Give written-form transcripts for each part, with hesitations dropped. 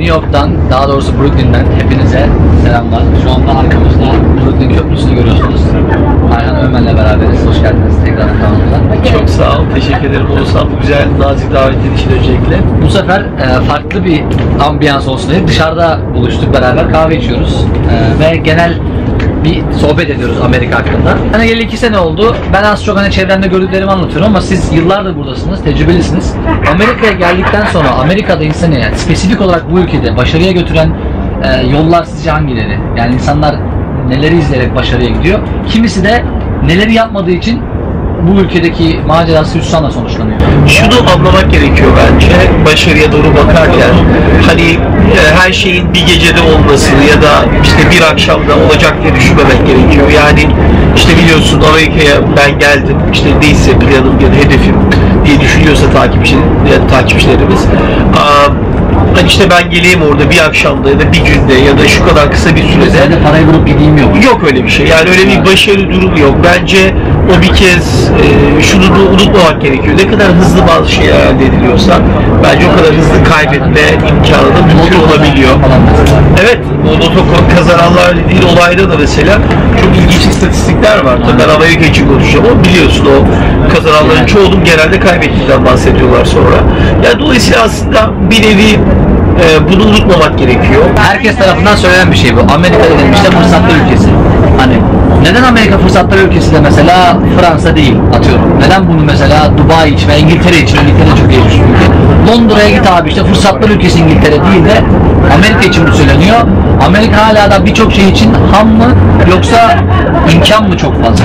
New York'tan, daha doğrusu Brooklyn'den hepinize selamlar. Şu anda arkamızda Brooklyn Köprüsü'nü görüyorsunuz. Ayhan Ögmen'le beraberiz. Hoş geldiniz tekrar kanalımıza. Çok sağ ol. Teşekkür ederim. Oğuzhan bu güzel nazik davetin için öncelikle. Bu sefer farklı bir ambiyans olsun diye dışarıda buluştuk beraber. Kahve içiyoruz ve genel bir sohbet ediyoruz Amerika hakkında. Hani geleli 2 sene oldu. Ben az çok hani çevremde gördüklerimi anlatıyorum ama siz yıllardır buradasınız, tecrübelisiniz. Amerika'ya geldikten sonra Amerika'da insanı yani spesifik olarak bu ülkede başarıya götüren yollar sizce hangileri? Yani insanlar neleri izleyerek başarıya gidiyor? Kimisi de neleri yapmadığı için bu ülkedeki macerası hüsranla sonuçlanıyor. Şunu anlamak gerekiyor bence, başarıya doğru bakarken hani her şeyin bir gecede olması ya da işte bir akşamda olacak diye düşünmemek gerekiyor. Yani işte biliyorsun Amerika'ya ben geldim, işte neyse planım ya da hedefim diye düşünüyorsa takipçilerimiz hani işte ben geleyim orada bir akşamda ya da bir günde ya da şu kadar kısa bir sürede. Sen de parayı bulup gideyim yok. Yok öyle bir şey. Yani öyle bir başarı durumu yok. Bence o bir kez şunu da unutmamak gerekiyor. Ne kadar hızlı bazı şeyler elde ediliyorsa bence o kadar hızlı kaybetme imkanı da mümkün olabiliyor. Evet, o loto kazananlar dediğin olayda da mesela çok ilginç istatistikler var. Tabii ben Amerika için konuşacağım ama biliyorsun o kazananların çoğunun genelde kaybettiğinden bahsediyorlar sonra. Yani dolayısıyla aslında bir nevi bunu unutmamak gerekiyor. Herkes tarafından söylenen bir şey bu. Amerika denilmişte fırsatlar ülkesi. Hani neden Amerika fırsatlar ülkesi de mesela Fransa değil atıyorum? Neden bunu mesela Dubai için ve İngiltere için? İngiltere çok iyi düşünüyor. Londra'ya git abi işte fırsatlar ülkesi İngiltere değil de Amerika için bu söyleniyor. Amerika hala da birçok şey için ham mı yoksa imkan mı çok fazla?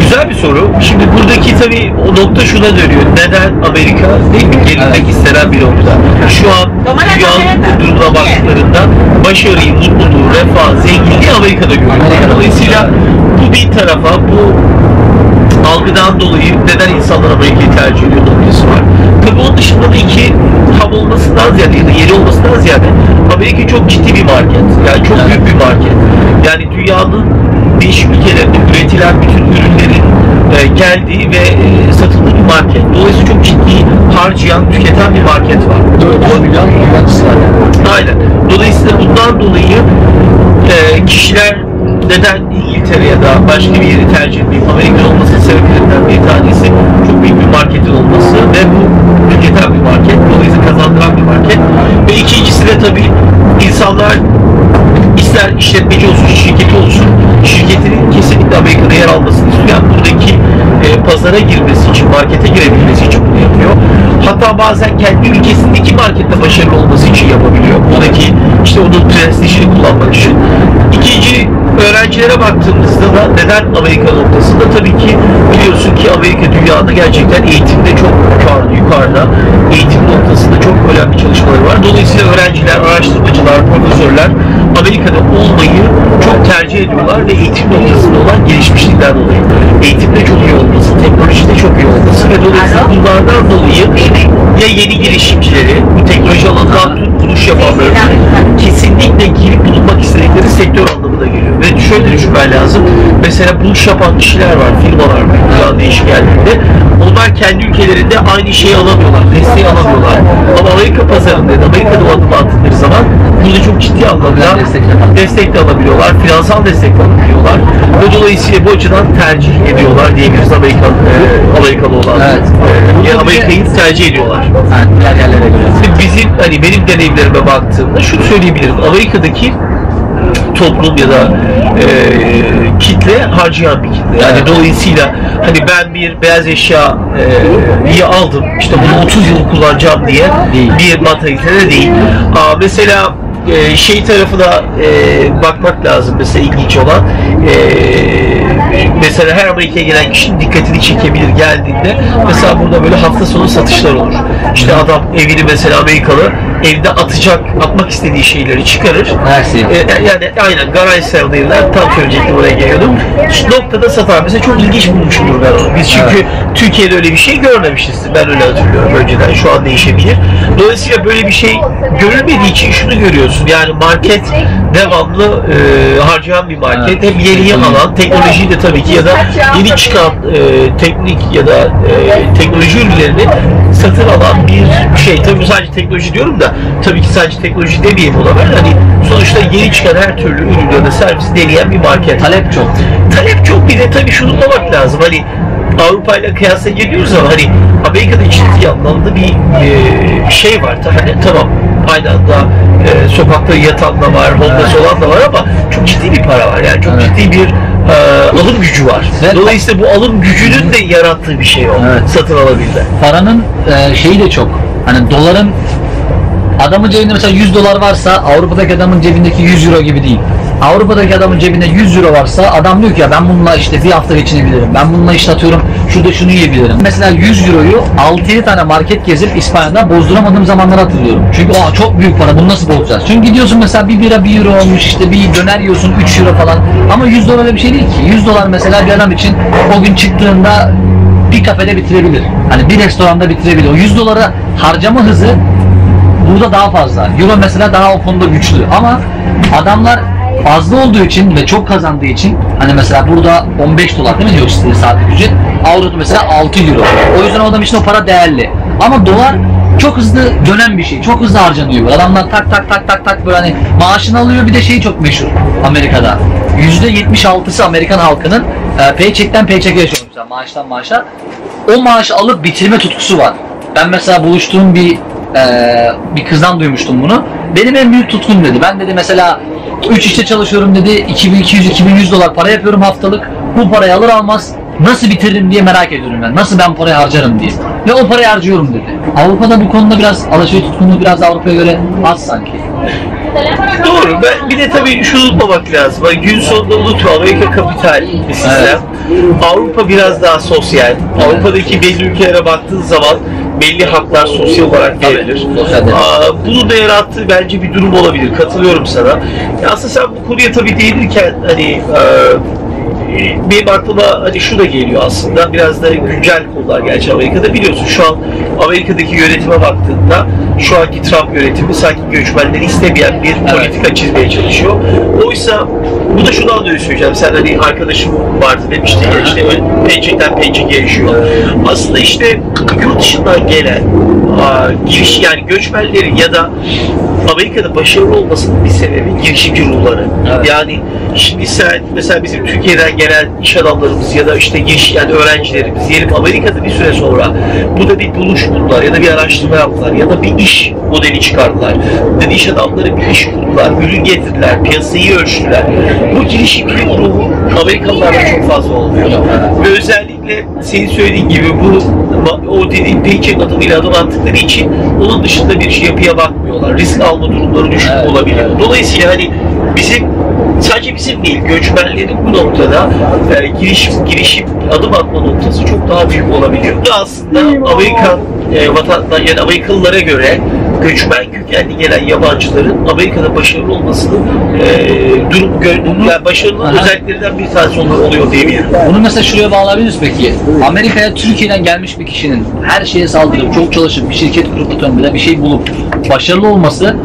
Güzel bir soru. Şimdi buradaki tabii o nokta şuna dönüyor. Neden Amerika değil mi? Gelinmek istenen bir nokta. Şu an dünyanın durumuna baktıklarında başarıyı, mutluluğu, refah, zenginliği Amerika'da görüyorlar. Dolayısıyla bu bir tarafa, bu algıdan dolayı neden insanlar Amerika'yı tercih ediyor noktası var. Tabii onun dışında da iki ham olmasından ziyade ya da yeri olmasından ziyade Amerika çok ciddi bir market. Yani çok büyük bir market. Yani dünyanın değişik ülkelerde üretilen bütün ürünlerin geldiği ve satıldığı bir market. Dolayısıyla çok ciddi harcayan, tüketen bir market var. 4 milyon üreticisi var. Aynen. Dolayısıyla bundan dolayı kişiler neden İngiltere ya da başka bir yeri tercih etmeyip Amerika'da olmasının sebeplerinden bir tanesi çok büyük bir marketin olması ve bu tüketen bir market. Dolayısıyla kazandıran bir market. Ve ikincisi de tabii insanlar ister işletmeci olsun, şirketi olsun, şirketinin kesinlikle Amerika'da yer almasını istiyor. Yani buradaki pazara girmesi için, markete girebilmesi için bunu yapıyor. Hatta bazen kendi ülkesindeki markette başarılı olması için yapabiliyor. Buradaki işte onun prestijini kullanmak için. İkinci, öğrencilere baktığımızda da neden Amerika noktasında? Tabii ki biliyorsun ki Amerika dünyada gerçekten eğitimde çok yukarıda. Eğitim noktasında çok önemli çalışmaları var. Dolayısıyla öğrenciler, araştırmacılar, profesörler Amerika'da olmayı çok tercih ediyorlar ve eğitim noktasında olan gelişmişlikten dolayı. Eğitimde çok iyi olması, teknolojide çok iyi olması ve dolayısıyla bunlardan dolayı ya yeni girişimcileri, bu teknoloji alanından buluş yapanları kesinlikle girip bulunmak istedikleri sektör anlamına geliyor. Ve şöyle düşünmen lazım, mesela buluş yapan kişiler var, firmalar var, daha değişik yerlerde. Onlar kendi ülkelerinde aynı şeyi alamıyorlar, desteği alamıyorlar. Ama Amerika pazarında, Amerika'da adım attıkları zaman burada çok ciddi anlamda destek de alabiliyorlar, finansal destek de alabiliyorlar. Ve dolayısıyla bu açıdan tercih ediyorlar diyebiliriz Amerikalı olan. Evet. Yani Amerika'yı tercih ediyorlar. Evet. Bizim, hani benim deneyimlerime baktığımda şunu söyleyebilirim, Amerika'daki toplum ya da kitle harcayan bir kitle. Yani dolayısıyla hani ben bir beyaz eşya niye aldım, işte bunu 30 yıl kullanacağım diye bir materyalde değil. Mesela şey tarafına bakmak lazım mesela ilginç olan. Mesela her Amerika'ya gelen kişinin dikkatini çekebilir geldiğinde. Mesela burada böyle hafta sonu satışlar olur. İşte adam evini mesela Amerikalı evde atmak istediği şeyleri çıkarır. Her şeyi. Yani aynen garaj sardığında tam söyleyecektim, oraya geliyordum. Noktada satar. Mesela çok ilginç bulmuşumdur ben onu. Biz çünkü evet. Türkiye'de öyle bir şey görmemişiz. Ben öyle hatırlıyorum önceden. Şu an değişebilir. Dolayısıyla böyle bir şey görülmediği için şunu görüyorsun. Yani market devamlı harcayan bir market. Evet. Hem yeniye alan, teknolojiyi de tabii ki ya da yeni çıkan teknik ya da teknoloji ürünlerini satın alan bir şey. Tabii sadece teknoloji diyorum da tabii ki sadece teknoloji demeyeyim ona ben. Hani sonuçta yeni çıkan her türlü ürün ya da servis deneyen bir market. Talep çok. Talep çok. Bir de tabii şunu unutmamak lazım. Hani Avrupa ile kıyasla geliyoruz ama hani Amerika'da ciddi anlamda bir şey var. Hani tamam aynı anda sokakta yatan da var, homeless olan da var ama çok ciddi bir para var. Yani çok ciddi bir alım gücü var. Dolayısıyla bu alım gücünün de yarattığı bir şey o. Evet. Satın alabildi. Paranın şeyi de çok. Hani doların adamın cebinde mesela 100 dolar varsa Avrupa'daki adamın cebindeki 100 euro gibi değil. Avrupa'daki adamın cebinde 100 euro varsa adam diyor ki ya ben bununla işte bir hafta geçinebilirim. Ben bununla işte atıyorum şurada şunu yiyebilirim. Mesela 100 euroyu 6-7 tane market gezip İspanya'da bozduramadığım zamanları hatırlıyorum. Çünkü o çok büyük para, bunu nasıl bozacağız? Çünkü gidiyorsun mesela bir bira 1 euro olmuş, işte bir döner yiyorsun 3 euro falan. Ama 100 dolar öyle bir şey değil ki. 100 dolar mesela bir adam için o gün çıktığında bir kafede bitirebilir. Hani bir restoranda bitirebilir. O 100 dolara harcama hızı burada daha fazla. Euro mesela daha o konuda güçlü ama adamlar fazla olduğu için ve çok kazandığı için hani mesela burada 15 dolar değil mi diyor sizin saatlik ücret, Avrupa'da mesela 6 euro. O yüzden o adam için o para değerli. Ama dolar çok hızlı dönen bir şey, çok hızlı harcanıyor. Adamlar tak tak böyle hani maaşını alıyor. Bir de şey çok meşhur Amerika'da. %76'sı Amerikan halkının paycheck'ten paycheck'e yaşıyor mesela, maaştan maaşa. O maaşı alıp bitirme tutkusu var. Ben mesela buluştuğum bir kızdan duymuştum bunu. Benim en büyük tutkum dedi. Ben dedi mesela 3 işte çalışıyorum dedi. 2200-2100 dolar para yapıyorum haftalık. Bu parayı alır almaz nasıl bitiririm diye merak ediyorum ben. Nasıl ben parayı harcarım diye. Ve o parayı harcıyorum dedi. Avrupa'da bu konuda biraz alışveriş tutkunluğu biraz Avrupa'ya göre az sanki. Doğru. Bir de tabii şunu unutmamak lazım. Gün sonunda unutma, Amerika kapital bir sistem. Evet. Avrupa biraz daha sosyal. Evet. Avrupa'daki belli ülkelere baktığın zaman belli haklar sosyal olarak verilir. Bunu da yarattığı bence bir durum olabilir. Katılıyorum sana. Aslında sen bu konuya tabii değinirken hani benim aklıma hani şu da geliyor aslında. Biraz da güncel konular gerçi Amerika'da. Biliyorsun şu an Amerika'daki yönetime baktığında şu anki Trump yönetimi sanki göçmenleri istemeyen bir politika çizmeye çalışıyor. Oysa bu da şundan dolayı söyleyeceğim. Sen hani arkadaşım vardı demişti ya işte pençekten pençeke yaşıyor. Aslında işte yurt dışından gelen giriş yani göçmenlerin ya da Amerika'da başarılı olmasının bir sebebi girişimci ruhları. Evet. Yani şimdi sen mesela bizim Türkiye'den gelen iş adamlarımız ya da işte yani öğrencilerimiz diyelim Amerika'da bir süre sonra burada bir buluş buldular ya da bir araştırma yaptılar ya da bir iş modeli çıkardılar. Yani iş adamları bir iş kurdular, ürün getirdiler, piyasayı ölçtüler. Bu girişimci ruhu Amerikalılarda çok fazla olmuyor. Ve özellikle senin söylediğin gibi bu o dediğin paycheck adımıyla adım attıkları için onun dışında bir şey yapıya bakmıyorlar. Risk alma durumları düşük olabilir. Dolayısıyla hani sadece bizim değil, göçmenlerin bu noktada yani girişim adım atma noktası çok daha büyük olabiliyor. Bu da aslında Amerika vatandaşları yani Amerikalılara göre göçmen kökenli gelen yabancıların Amerika'da başarılı olmasının başarılı özelliklerinden bir tanesi onlar oluyor diyebilirim. Bunu mesela şuraya bağlayabiliriz peki. Amerika'ya Türkiye'den gelmiş bir kişinin her şeye saldırıp, çok çalışıp, bir şirket kurup, bir şey bulup başarılı olması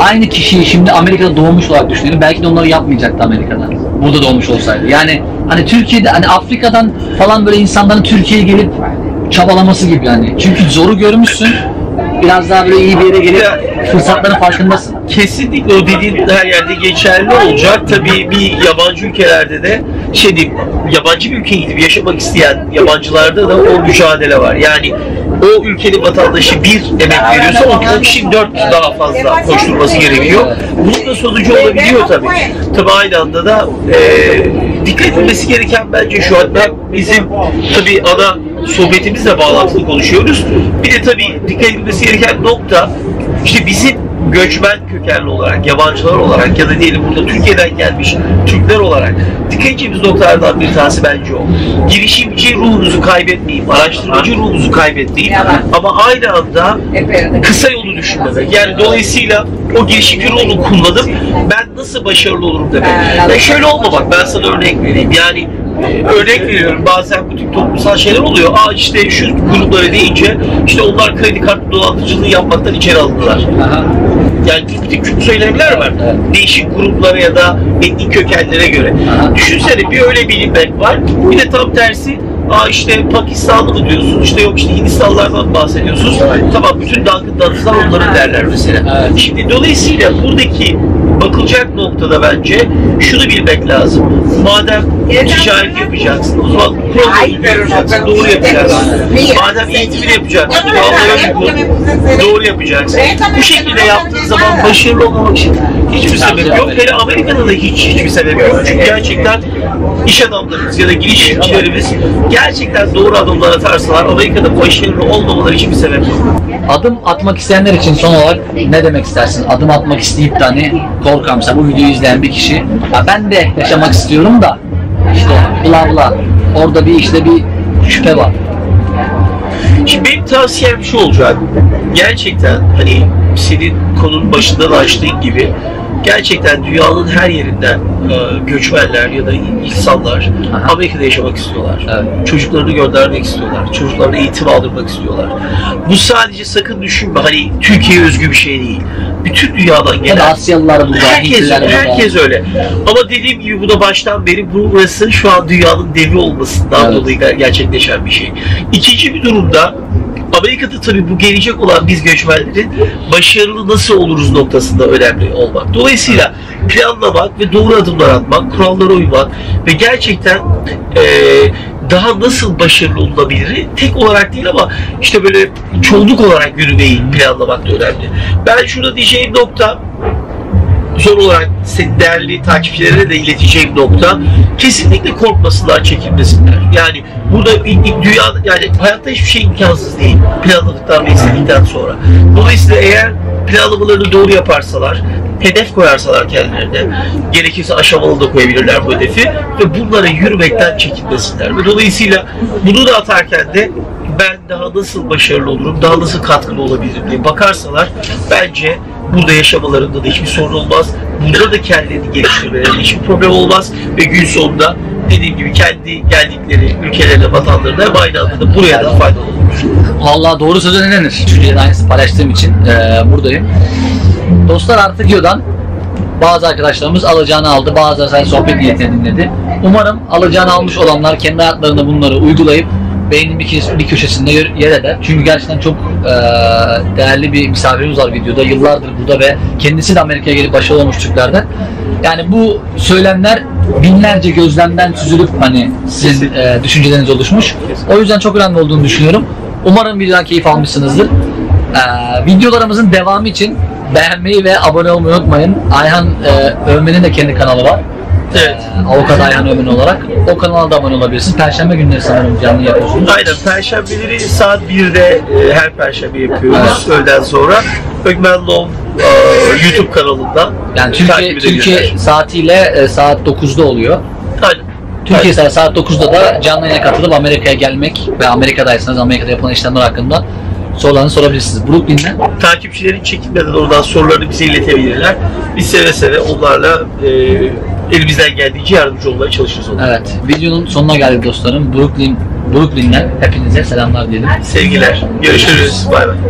aynı kişiyi şimdi Amerika'da doğmuş olarak düşünelim. Belki de onları yapmayacaktı Amerika'da. Burada doğmuş olsaydı. Yani hani Türkiye'de, hani Afrika'dan falan böyle insanların Türkiye'ye gelip çabalaması gibi yani. Çünkü zoru görmüşsün. Biraz daha böyle iyi bir yere gelip fırsatların farkındasın. Kesinlikle o dediğin her yerde geçerli olacak. Tabii bir yabancı ülkelerde de yabancı bir ülkeye gidip yaşamak isteyen yabancılarda da o mücadele var. Yani o ülkenin vatandaşı bir emek veriyorsa o kişinin 4 daha fazla koşturması gerekiyor. Bunun da sonucu olabiliyor tabii. Tabii aynı anda da dikkat edilmesi gereken bence şu anda bizim tabii ana sohbetimizle bağlantılı konuşuyoruz. Bir de tabii dikkat edilmesi gereken nokta İşte bizim göçmen kökenli olarak, yabancılar olarak ya da diyelim burada Türkiye'den gelmiş Türkler olarak dikkat edeceğimiz noktalardan bir tanesi bence o. Girişimci ruhunuzu kaybetmeyin, araştırmacı ruhunuzu kaybetmeyin ama aynı anda kısa yolu düşünmemek. Yani dolayısıyla o girişimci ruhunu kullanıp ben nasıl başarılı olurum demek. Ve şöyle olmamak, ben sana örnek vereyim. Yani örnek veriyorum, bazen bu tip toplumsal şeyler oluyor. Aa işte şu gruplara deyince işte onlar kredi kartı dolandırıcılığı yapmaktan içeri alındılar. Aha. Yani bir de küçük söylemler var. Değişik gruplara ya da etnik kökenlere göre. Aha. Düşünsene bir öyle bir impact var. Bir de tam tersi. Aa işte Pakistanlı mı diyorsun, işte yok işte Hindistanlılardan bahsediyorsunuz. Evet. Tamam, bütün dalgınlar onların derler mesela. Evet. Şimdi dolayısıyla buradaki bakılacak noktada bence şunu bilmek lazım. Madem ticaret yapacaksın, o zaman programı yapacaksın, doğru yapacaksın. Madem eğitimini yapacaksın, doğru yapacaksın. Bu şekilde yaptığın zaman başarılı olmak için hiçbir sebep yok. Hele Amerika'da da hiçbir sebep yok. Çünkü gerçekten iş adamlarımız ya da girişimcilerimiz gerçekten doğru adımlar atarsalar Amerika'da başarılı olmamaları için bir sebep yok. Adım atmak isteyenler için son olarak ne demek istersin? Adım atmak isteyip de hani korkamsa, bu videoyu izleyen bir kişi ben de yaşamak istiyorum da işte bla orada bir işte bir şüphe var. Şimdi benim tavsiyem şu olacak. Gerçekten hani senin konunun başından açtığın gibi gerçekten dünyanın her yerinden göçmenler ya da insanlar Amerika'da yaşamak istiyorlar. Evet. Çocuklarını göndermek istiyorlar. Çocuklarını eğitim aldırmak istiyorlar. Bu sadece sakın düşünme hani Türkiye'ye özgü bir şey değil. Bütün dünyadan gelen. Asyalılar burada. Herkes öyle. Ama dediğim gibi bu da baştan beri burası şu an dünyanın devi olmasından dolayı gerçekleşen bir şey. İkinci bir durumda Amerika'da tabii bu gelecek olan biz göçmenlerin başarılı nasıl oluruz noktasında önemli olmak. Dolayısıyla planlamak ve doğru adımlar atmak, kurallara uymak ve gerçekten daha nasıl başarılı olunabilir tek olarak değil ama işte böyle çoğunluk olarak yürümeyi planlamak da önemli. Ben şurada diyeceğim nokta, son olarak değerli takipçilere de ileteceğim nokta, kesinlikle korkmasınlar, çekinmesinler. Yani burada dünya, yani hayatta hiçbir şey imkansız değil planladıktan ve istedikten sonra. Dolayısıyla eğer planlamalarını doğru yaparsalar, hedef koyarsalar kendilerine, gerekirse aşamalı da koyabilirler bu hedefi ve bunlara yürümekten çekinmesinler. Ve dolayısıyla bunu da atarken de ben daha nasıl başarılı olurum, daha nasıl katkılı olabilirim diye bakarsalar bence burada yaşamalarında da hiçbir sorun olmaz. Burada da kendilerini geliştirmelerinde hiçbir problem olmaz. Ve gün sonunda dediğim gibi kendi geldikleri ülkelerine, vatanlarına ve aynı anda da buraya da faydalı olur. Vallahi doğru söz önerir. Şuraya da aynısı paylaştığım için buradayım. Dostlar, artık Yodan bazı arkadaşlarımız alacağını aldı, bazıları sadece sohbet niyetine dinledi. Umarım alacağını almış olanlar kendi hayatlarında bunları uygulayıp beynin bir köşesinde yer eder. Çünkü gerçekten çok değerli bir misafirimiz var videoda. Yıllardır burada ve kendisi de Amerika'ya gelip başarılı olmuş Türklerden. Yani bu söylemler binlerce gözlemden süzülüp hani sizin düşünceleriniz oluşmuş. O yüzden çok önemli olduğunu düşünüyorum. Umarım videodan keyif almışsınızdır. Videolarımızın devamı için beğenmeyi ve abone olmayı unutmayın. Ayhan Ögmen'in de kendi kanalı var. Evet. Avukat Ayhan Ögmen olarak. O kanala da abone olabilirsiniz. Perşembe günleri sanırım canlı yapıyorsunuz. Aynen. Perşembeleri saat 1'de her perşembe yapıyoruz. Öğleden sonra. Ögmen Law YouTube kanalında. Yani Türkiye saatiyle saat 9'da oluyor. Aynen. Türkiye saat 9'da da canlı yayına katılıp Amerika'ya gelmek ve Amerika'daysanız Amerika'da yapılan işlemler hakkında sorularını sorabilirsiniz. Brooklyn'den. Takipçilerin çekinmeden oradan sorularını bize iletebilirler. Biz seve seve onlarla elimizden geldiğince yardımcı olmaya çalışırız onlara. Evet. Videonun sonuna geldik dostlarım. Brooklyn'den hepinize selamlar diyelim. Sevgiler. Görüşürüz. Bay bay.